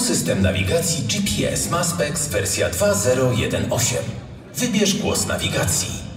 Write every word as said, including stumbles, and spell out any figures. system nawigacji G P S Maspex wersja dwa zero jeden osiem. Wybierz głos nawigacji.